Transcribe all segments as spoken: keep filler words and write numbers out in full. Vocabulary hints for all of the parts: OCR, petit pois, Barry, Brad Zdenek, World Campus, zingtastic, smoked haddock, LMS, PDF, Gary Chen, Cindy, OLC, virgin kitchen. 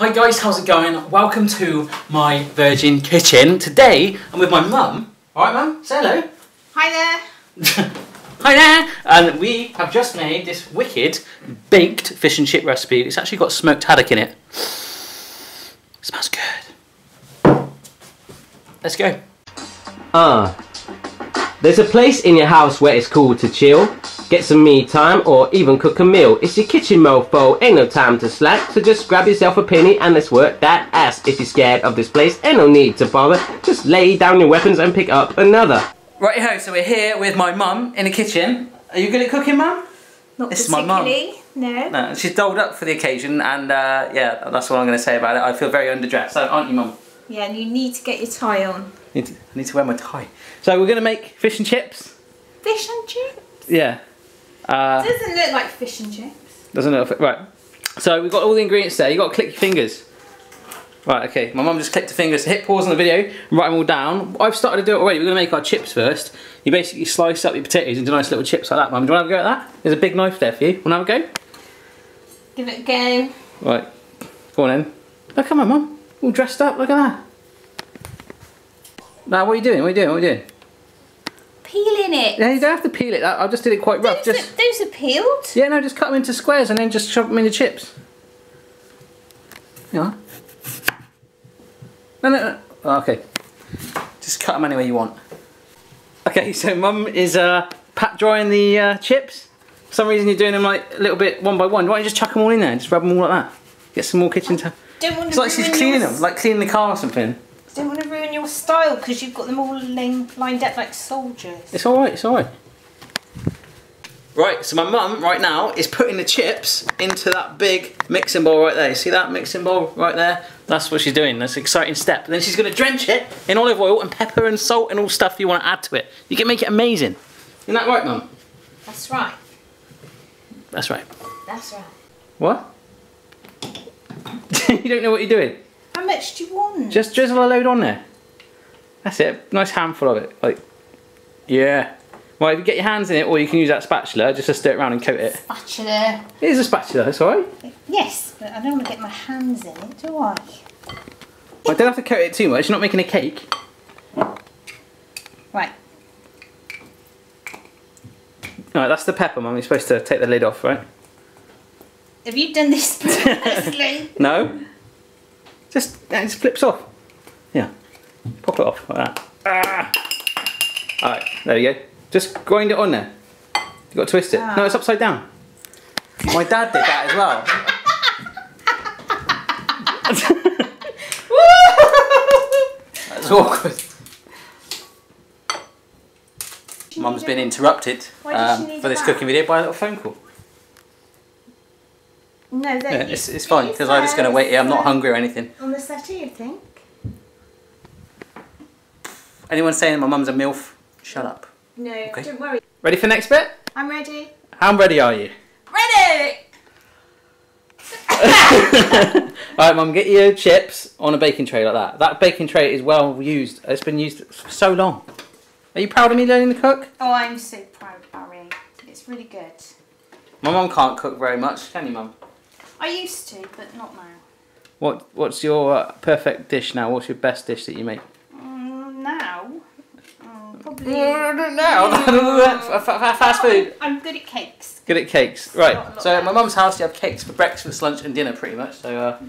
Hi guys, how's it going? Welcome to my virgin kitchen. Today, I'm with my mum. Alright mum, say hello. Hi there. Hi there. And we have just made this wicked baked fish and chip recipe. It's actually got smoked haddock in it. It smells good. Let's go. Ah, uh, there's a place in your house where it's cool to chill. Get some me time or even cook a meal. It's your kitchen mofo, ain't no time to slack. So just grab yourself a penny and let's work that ass. If you're scared of this place, ain't no need to bother. Just lay down your weapons and pick up another. Righty-ho, so we're here with my mum in the kitchen. Are you good at cooking, mum? Not this particularly, is my mum. No. No. She's dolled up for the occasion and uh, yeah, that's what I'm going to say about it. I feel very underdressed, aren't you, mum? Yeah, and you need to get your tie on. I need to, I need to wear my tie. So we're going to make fish and chips. Fish and chips? Yeah. Uh, doesn't look like fish and chips. Doesn't look right. So we've got all the ingredients there. You've got to click your fingers. Right, okay. My mum just clicked her fingers. Hit pause on the video. Write them all down. I've started to do it already. We're going to make our chips first. You basically slice up your potatoes into nice little chips like that, mum. Do you want to have a go at that? There's a big knife there for you. Want to have a go? Give it a go. Right. Go on then. Oh, come on, mum. All dressed up. Look at that. Now, what are you doing? What are you doing? What are you doing? Peeling it. Yeah, you don't have to peel it. I just did it quite rough. Those, just... are, those are peeled? Yeah, no, just cut them into squares and then just shove them into chips. Yeah. No, no, no. Oh, okay. Just cut them any way you want. Okay, so mum is uh, pat drying the uh, chips. For some reason you're doing them like a little bit one by one. Why don't you just chuck them all in there and just rub them all like that? Get some more kitchen towel. Don't want to. It's like she's cleaning them, like cleaning the car or something. I don't want to ruin your style because you've got them all lined up like soldiers. It's alright, it's alright. Right, so my mum right now is putting the chips into that big mixing bowl right there. See that mixing bowl right there? That's what she's doing, that's an exciting step. And then she's going to drench it in olive oil and pepper and salt and all stuff you want to add to it. You can make it amazing. Isn't that right, mum? That's right. That's right. That's right. What? You don't know what you're doing. How much do you want? Just drizzle a load on there. That's it, nice handful of it. Like, yeah. Well, if you get your hands in it, or you can use that spatula just to stir it around and coat it. Spatula. It is a spatula, it's alright. Yes, but I don't want to get my hands in it, do I? I don't have to coat it too much, you're not making a cake. Right. Alright, that's the pepper, mum. You're supposed to take the lid off, right? Have you done this previously? No. Just, it just flips off. Yeah. Pop it off like that. Ah! Alright, there you go. Just grind it on there. You've got to twist it. Ah. No, it's upside down. My dad did that as well. That's awkward. Mum's been interrupted um, for this that? cooking video by a little phone call. No, no it's, it's fine because I'm just going to wait here. I'm not hungry or anything. On the settee, I think. Anyone saying my mum's a MILF? Shut up. No, okay. Don't worry. Ready for the next bit? I'm ready. How ready are you? Ready! Alright mum, get your chips on a baking tray like that. That baking tray is well used. It's been used for so long. Are you proud of me learning to cook? Oh, I'm so proud, Barry. It's really good. My mum can't cook very much, can you, mum? I used to, but not now. What What's your uh, perfect dish now? What's your best dish that you make? Mm, now? Oh, probably... I don't know. Fast food. I'm good at cakes. Good at cakes. Right, not, so at my mum's house you have cakes for breakfast, lunch and dinner pretty much. So uh,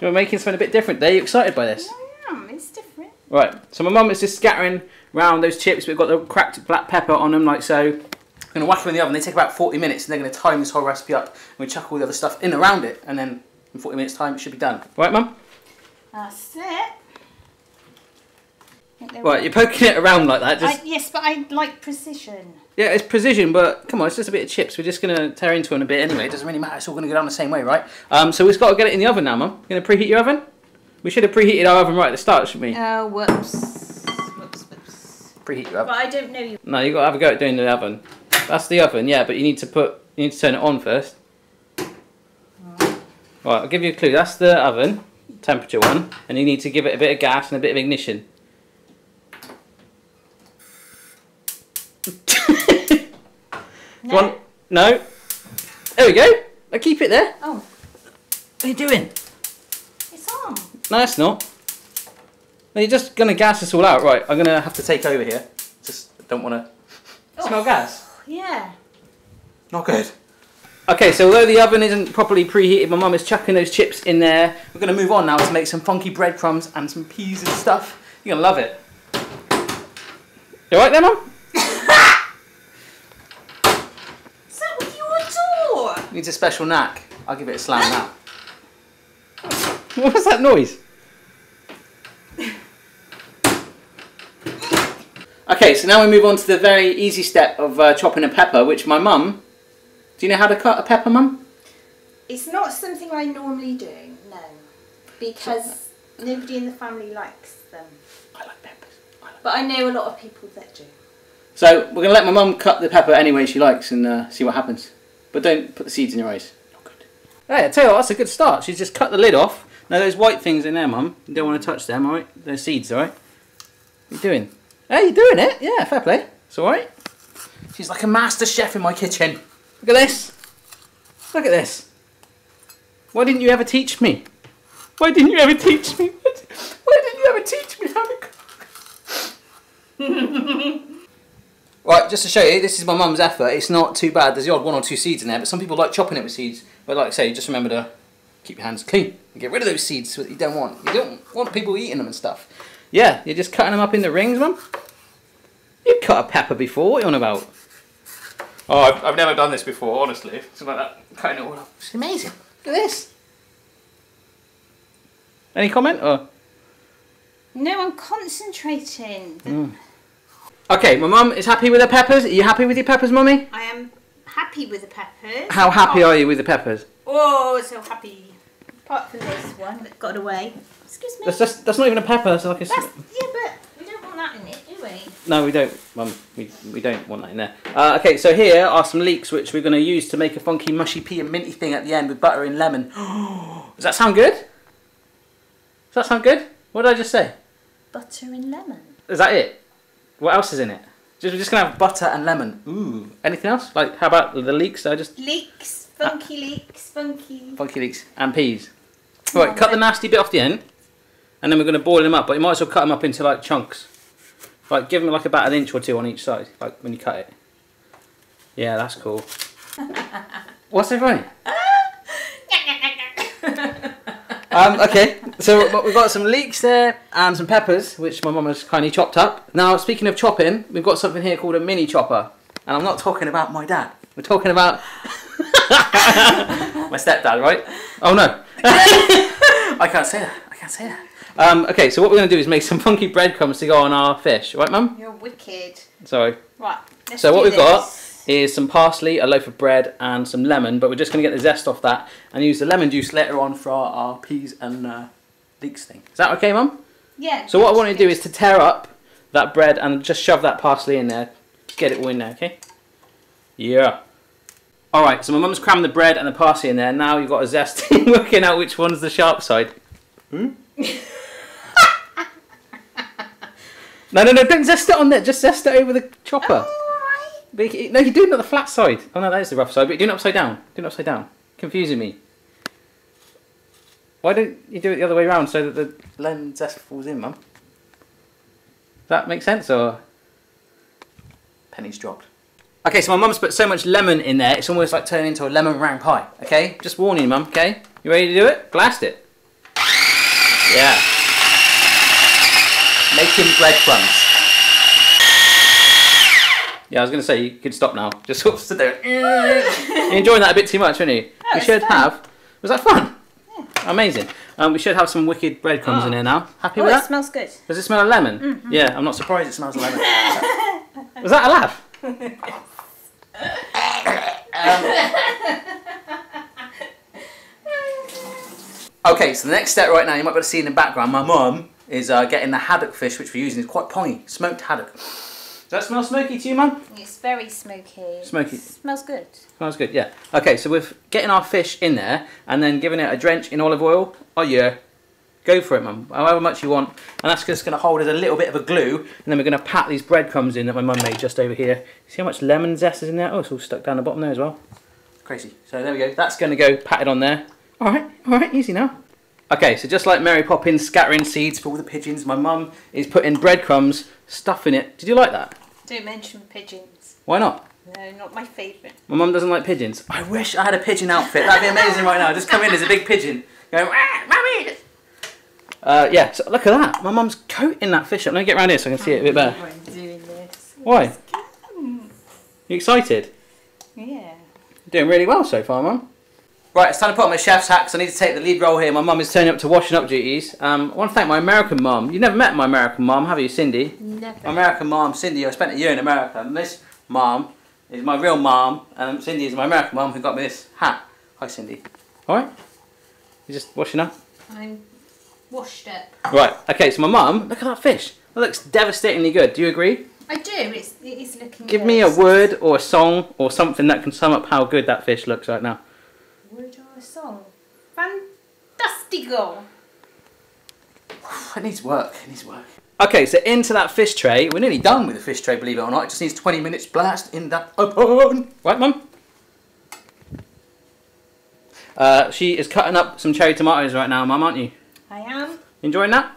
you're making something a bit different there. Are you excited by this? I am. It's different. Right, so my mum is just scattering round those chips. We've got the cracked black pepper on them like so. We're going to whack them in the oven. They take about forty minutes and they're going to time this whole recipe up and we chuck all the other stuff in around it and then in forty minutes time it should be done. Right mum? That's it. Right, right, you're poking it around like that. Just... I, yes, but I like precision. Yeah, it's precision, but come on, it's just a bit of chips. We're just going to tear into it in a bit anyway. It doesn't really matter. It's all going to go down the same way, right? Um, so we've got to get it in the oven now, mum. You're going to preheat your oven? We should have preheated our oven right at the start, shouldn't we? Oh, uh, whoops. Whoops, whoops. Preheat your oven. But I don't know you. No, you've got to have a go at doing the oven. That's the oven, yeah, but you need to put, you need to turn it on first. Right, right, I'll give you a clue. That's the oven, temperature one, and you need to give it a bit of gas and a bit of ignition. No. One, no. There we go. I keep it there. Oh. What are you doing? It's No, it's not. No, you're just going to gas us all out. Right, I'm going to have to take over here. Just don't want to... Oh, smell gas? Yeah. Not good. Okay, so although the oven isn't properly preheated, my mum is chucking those chips in there. We're going to move on now to make some funky breadcrumbs and some peas and stuff. You're going to love it. You alright there, Mum? Is that what you want to do? It needs a special knack. I'll give it a slam now. What was that noise? Okay, so now we move on to the very easy step of uh, chopping a pepper, which my mum... Do you know how to cut a pepper, Mum? It's not something I normally do, no. Because nobody in the family likes them. I like peppers. I like but I know a lot of people that do. So we're going to let my mum cut the pepper any way she likes and uh, see what happens. But don't put the seeds in your eyes. Not good. Hey, I tell you what, that's a good start. She's just cut the lid off. Now those white things in there, Mum, you don't want to touch them, alright? They're seeds, alright? What are you doing? Hey, you're doing it. Yeah, fair play. It's alright. She's like a master chef in my kitchen. Look at this. Look at this. Why didn't you ever teach me? Why didn't you ever teach me? Why didn't you ever teach me how to cook? Right, just to show you, this is my mum's effort. It's not too bad. There's the odd one or two seeds in there, but some people like chopping it with seeds. But like I say, just remember to keep your hands clean and get rid of those seeds so that you don't want. You don't want people eating them and stuff. Yeah, you're just cutting them up into rings, Mum? You've cut a pepper before. What are you on about? Oh, I've, I've never done this before, honestly. Something like that, cutting it all up. It's amazing. Look at this. Any comment? Or? No, I'm concentrating. Mm. Okay, my mum is happy with her peppers. Are you happy with your peppers, Mummy? I am happy with the peppers. How happy oh. are you with the peppers? Oh, so happy. Apart from this one that got away. Excuse me. That's, just, that's not even a pepper. That's like a... That's, yeah, but... that in it, do we? No, we don't, Mum. We, we don't want that in there. Uh, okay, so here are some leeks which we're going to use to make a funky mushy pea and minty thing at the end with butter and lemon. Does that sound good? Does that sound good? What did I just say? Butter and lemon. Is that it? What else is in it? Just, we're just going to have butter and lemon. Ooh. Anything else? Like, how about the leeks? I just... Leeks. Funky ah. leeks. Funky. Funky leeks. And peas. Right, cut the nasty bit off the end and then we're going to boil them up, but you might as well cut them up into, like, chunks. Like, give them like about an inch or two on each side, like when you cut it. Yeah, that's cool. What's so funny? um, okay, so we've got some leeks there and some peppers, which my mum has kindly chopped up. Now, speaking of chopping, we've got something here called a mini chopper. And I'm not talking about my dad. We're talking about... my stepdad, right? Oh, no. I can't say that. I can't say that. Um, okay, so what we're going to do is make some funky breadcrumbs to go on our fish. Right, Mum? You're wicked. Sorry. Right, let's So what do we've this. got is some parsley, a loaf of bread and some lemon, but we're just going to get the zest off that and use the lemon juice later on for our, our peas and uh, leeks thing. Is that okay, Mum? Yeah. So what I want to do is to tear up that bread and just shove that parsley in there. Get it all in there, okay? Yeah. Alright, so my mum's crammed the bread and the parsley in there. Now you've got a zest in working out which one's the sharp side. Hmm? No, no, no, don't zest it on there, just zest it over the chopper. Oh, all right. No, you do it on the flat side. Oh, no, that is the rough side, but you do it upside down. Do it upside down. Confusing me. Why don't you do it the other way around so that the lemon zest falls in, Mum? Does that make sense, or...? Pennies dropped. Okay, so my mum's put so much lemon in there, it's almost like turning into a lemon meringue pie, okay? Just warning, Mum, okay? You ready to do it? Blast it. Yeah. Making breadcrumbs. Yeah, I was going to say, you could stop now. Just sort of stood there. You're enjoying that a bit too much, aren't you? Oh, we should fun. have... Was that fun? Yeah. Amazing. Um, we should have some wicked breadcrumbs oh. in here now. Happy oh, with that? It smells good. Does it smell of lemon? Mm-hmm. Yeah, I'm not surprised it smells of lemon. Was that a laugh? um. Okay, so the next step right now, you might be able to see in the background, my mum... is uh, getting the haddock fish, which we're using. It's quite pongy, smoked haddock. Does that smell smoky to you, Mum? It's very smoky. Smoky. It smells good. Smells good, yeah. Okay, so we're getting our fish in there and then giving it a drench in olive oil. Oh yeah, go for it, Mum, however much you want. And that's just gonna hold as a little bit of a glue, and then we're gonna pat these breadcrumbs in that my mum made just over here. See how much lemon zest is in there? Oh, it's all stuck down the bottom there as well. Crazy. So there we go, that's gonna go patted on there. All right, all right, easy now. Okay, so just like Mary Poppins scattering seeds for all the pigeons, my mum is putting breadcrumbs, stuffing it. Did you like that? Don't mention pigeons. Why not? No, not my favourite. My mum doesn't like pigeons. I wish I had a pigeon outfit. That'd be amazing right now. Just come in as a big pigeon. Go, ah, mummy! Uh, yeah, so look at that. My mum's coating that fish up. Let me get around here so I can see it a bit better. Why am I doing this? Why? You excited? Yeah. You're doing really well so far, Mum. Right, it's time to put on my chef's hat because I need to take the lead role here. My mum is turning up to washing up duties. Um, I want to thank my American mum. You've never met my American mum, have you, Cindy? Never. My American mum, Cindy, I spent a year in America. And this mum is my real mum. And Cindy is my American mum who got me this hat. Hi, Cindy. All right? You just washing up? I'm washed up. Right, okay, so my mum, look at that fish. That looks devastatingly good. Do you agree? I do. It's, it is looking Give good. me a word or a song or something that can sum up how good that fish looks right now. Word or a song? Fantastico! It needs work, it needs work. Okay, so into that fish tray. We're nearly done with the fish tray, believe it or not. It just needs twenty minutes blast in that oven. Right, Mum? Uh, she is cutting up some cherry tomatoes right now, Mum, aren't you? I am. Enjoying that?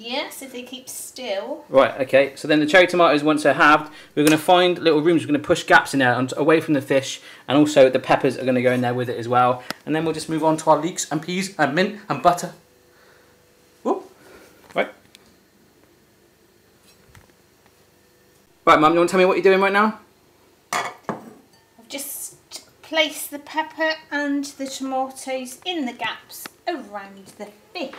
Yes, if they keep still. Right, okay. So then the cherry tomatoes, once they're halved, we're going to find little rooms. We're going to push gaps in there away from the fish, and also the peppers are going to go in there with it as well. And then we'll just move on to our leeks and peas and mint and butter. Whoop. Right. Right, Mum, you want to tell me what you're doing right now? I've just placed the pepper and the tomatoes in the gaps around the fish.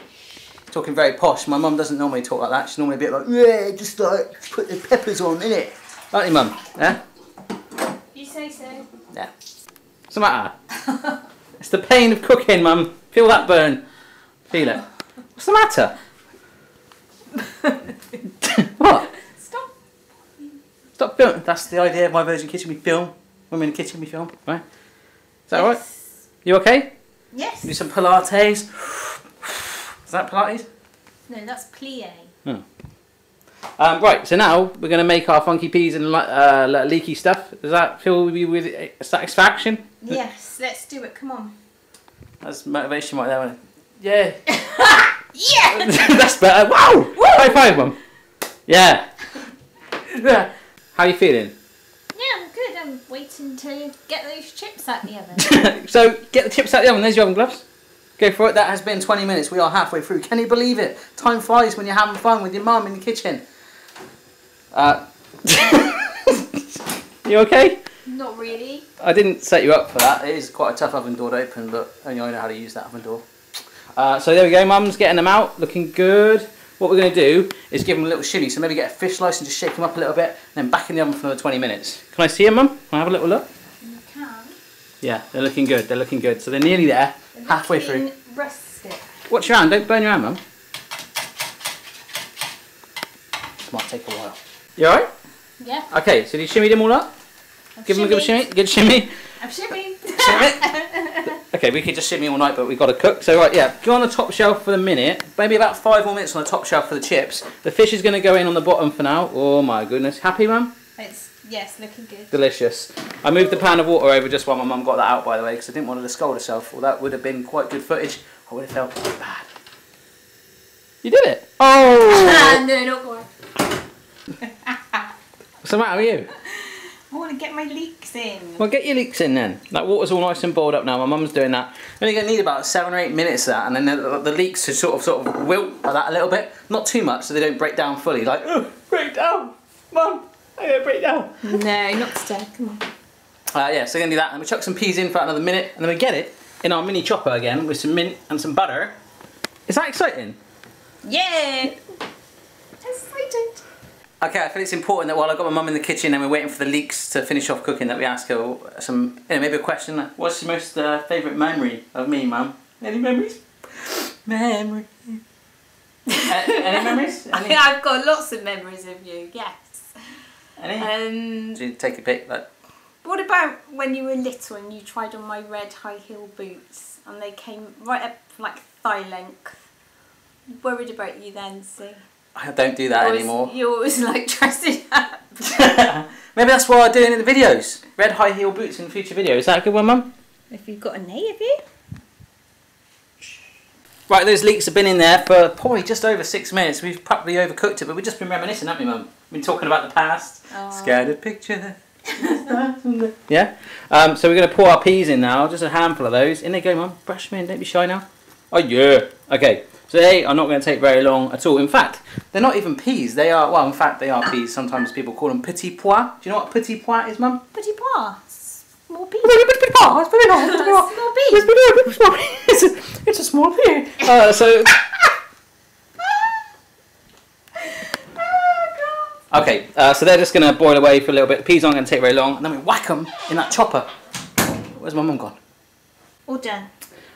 Talking very posh. My mum doesn't normally talk like that. She's normally a bit like, yeah, just like put the peppers on, innit? Aren't you, Mum? Yeah? You say so. Yeah. What's the matter? It's the pain of cooking, Mum. Feel that burn. Feel it. What's the matter? What? Stop. Stop filming. That's the idea of my Virgin Kitchen. We film. When we're in the kitchen, we film. Right? Is that alright? You okay? Yes. Do some Pilates. Is that Pilates? No, that's plie. Oh. Um, right, so now we're going to make our funky peas and uh, leaky stuff. Does that fill you with satisfaction? Yes, let's do it. Come on. That's motivation right there, isn't it? Yeah. Yeah. That's better. Wow! Woo! High five, Mum. Yeah. How are you feeling? Yeah, I'm good. I'm waiting to get those chips out the oven. So get the chips out the oven. There's your oven gloves. Go for it. That has been twenty minutes. We are halfway through. Can you believe it? Time flies when you're having fun with your mum in the kitchen. Uh, you okay? Not really. I didn't set you up for that. It is quite a tough oven door to open, but only I know how to use that oven door. Uh, so there we go. Mum's getting them out. Looking good. What we're going to do is give them a little shimmy. So maybe get a fish slice and just shake them up a little bit, and then back in the oven for another twenty minutes. Can I see them, Mum? Can I have a little look? You can. Yeah, they're looking good. They're looking good. So they're nearly there. Halfway through. Rustic. Watch your hand, don't burn your hand, Mum. This might take a while. You alright? Yeah. Okay, so you shimmy them all up? I've Give shimmied. them a good shimmy. Good shimmy. I've shimmied. Shimmy. Okay, we could just shimmy all night, but we've got to cook. So, right, yeah, go on the top shelf for the minute. Maybe about five more minutes on the top shelf for the chips. The fish is going to go in on the bottom for now. Oh my goodness. Happy, Mum? It's, yes, looking good. Delicious. I moved the pan of water over just while my mum got that out, by the way, because I didn't want her to scold herself. Well, that would have been quite good footage. I would have felt bad. You did it. Oh! No, not quite. What's the matter with you? I want to get my leeks in. Well, get your leeks in then. That water's all nice and boiled up now. My mum's doing that. You're only going to need about seven or eight minutes of that, and then the, the leeks should sort of, sort of wilt like that a little bit. Not too much, so they don't break down fully. Like, oh, break down, Mum. I'm going to break down. No, not today. Come on. Uh, yeah, so we're going to do that. And we chuck some peas in for another minute. And then we get it in our mini chopper again with some mint and some butter. Is that exciting? Yeah. Excited. Okay, I feel it's important that while I've got my mum in the kitchen and we're waiting for the leeks to finish off cooking, that we ask her some, you know, maybe a question. Like, what's your most uh, favourite memory of me, Mum? Any memories? Memory. uh, any memories? Any? I've got lots of memories of you, yes. Any? Um, Do you take a pic? Like? What about when you were little and you tried on my red high heel boots and they came right up like thigh length? Worried about you then, see? I don't do that you're anymore. Always, you're always like dressing up. Maybe that's what I'm doing in the videos. Red high heel boots in future videos. Is that a good one, Mum? If you've got a knee, have you? Right, those leeks have been in there for probably just over six minutes. We've probably overcooked it, but we've just been reminiscing, haven't we, Mum? Been talking about the past. Oh. Scattered picture. Yeah? Um, so we're going to pour our peas in now, just a handful of those. In they go, Mum. Brush them in, don't be shy now. Oh, yeah. Okay, so they are not going to take very long at all. In fact, they're not even peas. They are, well, in fact, they are peas. Sometimes people call them petit pois. Do you know what petit pois is, Mum? Petit pois. Small pea. Small pea. It's a small pea. Uh, so. Okay, uh, so they're just going to boil away for a little bit. The peas aren't going to take very long, and then we whack them in that chopper. Where's my mum gone? All done.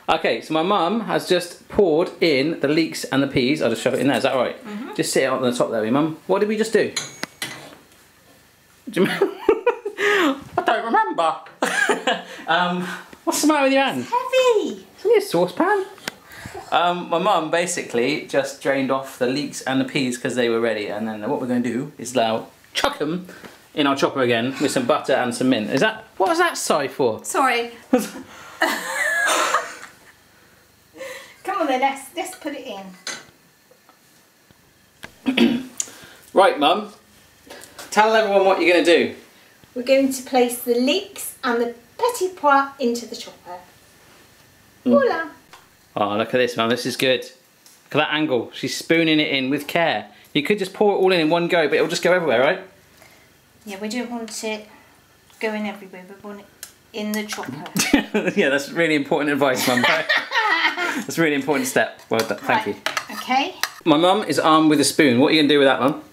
Okay, so my mum has just poured in the leeks and the peas. I'll just shove it in there. Is that right? Mm-hmm. Just sit it on the top there, Mum. What did we just do? Do you remember? I don't remember. um, what's the matter with your hand? It's heavy. It's only a saucepan. Um, my mum basically just drained off the leeks and the peas because they were ready, and then what we're going to do is now chuck them in our chopper again with some butter and some mint. Is that what was that sigh for? Sorry. Come on then, let's let's put it in. Right, Mum. Tell everyone what you're going to do. We're going to place the leeks and the petit pois into the chopper. Mm. Voila. Oh, look at this, Mum, this is good. Look at that angle, she's spooning it in with care. You could just pour it all in in one go, but it'll just go everywhere, right? Yeah, we don't want it going everywhere, we want it in the chopper. Yeah, that's really important advice, Mum. That's a really important step. Well done, thank right. you. Okay. My mum is armed with a spoon. What are you going to do with that, Mum?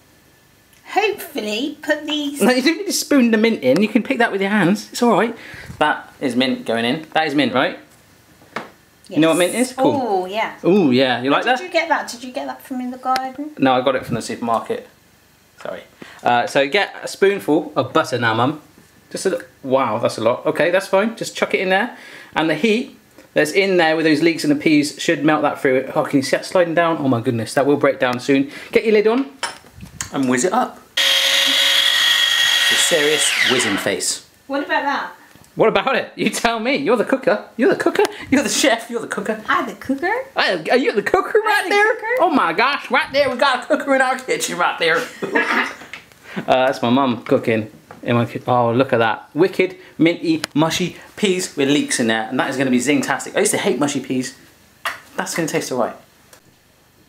Hopefully put these... No, you don't need to spoon the mint in, you can pick that with your hands, it's all right. That is mint going in. That is mint, right? Yes. You know what mint is? Cool. Oh, yeah. Oh, yeah. You like that? Did you get that? Did you get that from in the garden? No, I got it from the supermarket. Sorry. Uh, so get a spoonful of butter now, Mum. Just a little... Wow, that's a lot. Okay, that's fine. Just chuck it in there. And the heat that's in there with those leeks and the peas should melt that through. Oh, can you see that sliding down? Oh, my goodness. That will break down soon. Get your lid on and whiz it up. It's a serious whizzing face. What about that? What about it? You tell me. You're the cooker. You're the cooker. You're the chef. You're the cooker. I'm the cooker. I, are you the cooker right the there? Cooker. Oh my gosh, right there. We got a cooker in our kitchen right there. uh, that's my mum cooking. In my kitchen. Oh, look at that. Wicked, minty, mushy peas with leeks in there. And that is going to be zingtastic. I used to hate mushy peas. That's going to taste all right.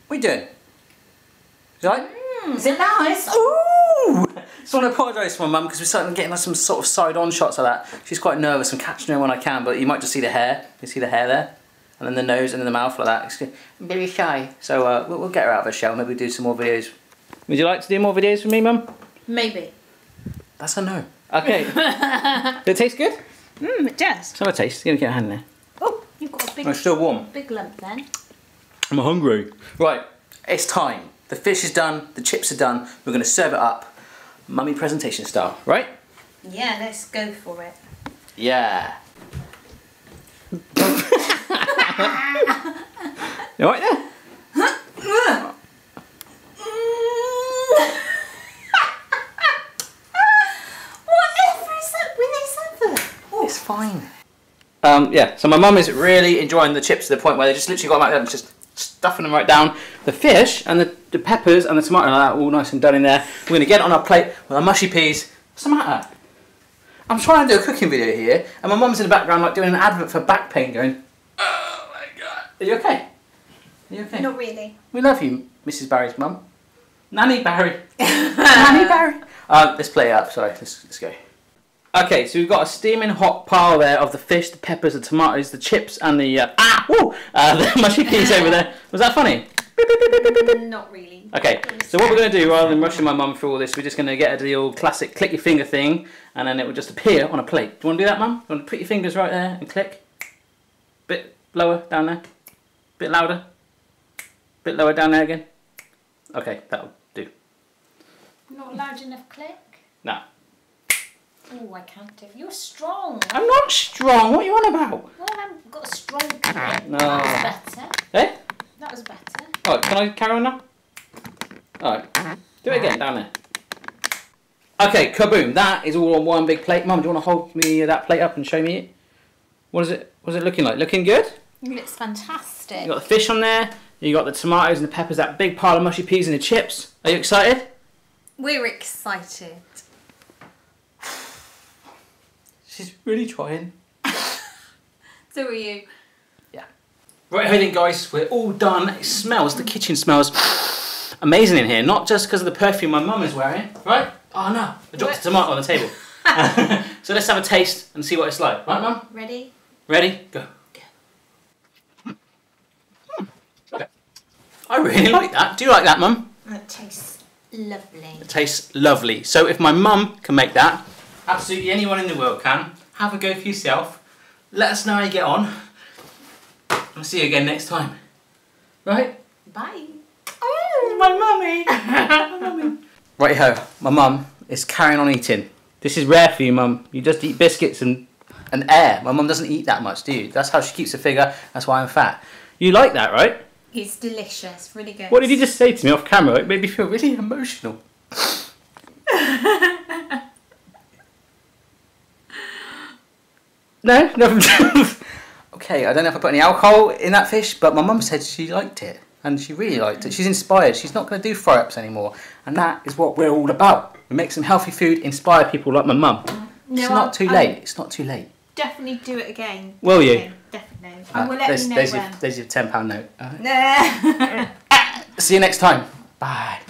What are you doing? Is it like? Mm, is it nice? Ooh! So I want to apologise to my mum because we're starting getting like, some sort of side-on shots of that. She's quite nervous. I'm catching her when I can, but you might just see the hair. You see the hair there, and then the nose, and then the mouth like that. I'm very shy. So uh, we'll, we'll get her out of her shell. Maybe we'll do some more videos. Would you like to do more videos with me, Mum? Maybe. That's a no. Okay. Does it taste good? Mmm, it does. Let's have a taste. You're gonna get a hand there. Oh, you've got a big. Oh, it's still warm. Big lump then. I'm hungry. Right, it's time. The fish is done. The chips are done. We're gonna serve it up. Mummy presentation style, right? Yeah, let's go for it. Yeah. You alright there? Whatever is that when they suffer? Oh, it's fine. Um, yeah, so my mum is really enjoying the chips to the point where they just literally got them out there and just stuffing them right down. The fish and the, the peppers and the tomato and all that all nice and done in there. We're going to get it on our plate with our mushy peas. What's the matter? I'm trying to do a cooking video here and my mum's in the background like doing an advert for back pain going, oh my god. Are you okay? Are you okay? Not really. We love you, Missus Barry's mum. Nanny Barry. Nanny Barry. Um, let's play it up, sorry. Let's, let's go. Okay, so we've got a steaming hot pile there of the fish, the peppers, the tomatoes, the chips, and the uh, ah, woo, uh, the mushy peas over there. Was that funny? Not really. Okay, so what we're going to do, rather than rushing my mum through all this, we're just going to get her to the old classic click your finger thing, and then it will just appear on a plate. Do you want to do that, Mum? Do you want to put your fingers right there and click? Bit lower down there. Bit louder. Bit lower down there again. Okay, that'll do. Not loud enough click? No. Oh, I can't do. You're strong. I'm not strong. What are you on about? Well, I've got a strong. No. That was better. Eh? That was better. Oh, can I carry on now? All right. Do it again down there. Okay, kaboom. That is all on one big plate. Mum, do you want to hold me that plate up and show me it? What is it? What's it looking like? Looking good? It looks fantastic. You've got the fish on there, you got the tomatoes and the peppers, that big pile of mushy peas and the chips. Are you excited? We're excited. She's really trying. So are you. Yeah. Right, hey then guys, we're all done. It smells, the kitchen smells amazing in here. Not just because of the perfume my mum is wearing, right? Oh no, I dropped a tomato on the table. So let's have a taste and see what it's like. Right, mum? Ready? Ready? Go. Okay. I really like that. Do you like that, mum? It tastes lovely. It tastes lovely. So if my mum can make that, absolutely anyone in the world can. Have a go for yourself. Let us know how you get on. I'll see you again next time. Right? Bye. Oh, my mummy. My mummy. Right ho, my mum is carrying on eating. This is rare for you, mum. You just eat biscuits and, and air. My mum doesn't eat that much, do you? That's how she keeps her figure. That's why I'm fat. You like that, right? It's delicious. Really good. What did you just say to me off camera? It made me feel really emotional. No, no. Okay, I don't know if I put any alcohol in that fish, but my mum said she liked it, and she really liked it. She's inspired. She's not going to do fry-ups anymore, and that is what we're all about. We make some healthy food, inspire people like my mum. No, it's not I'll, too late. I'll it's not too late. Definitely do it again. Will you? Definitely. I right, will let there's, you know there's when. Your, there's your ten pound note. Right. See you next time. Bye.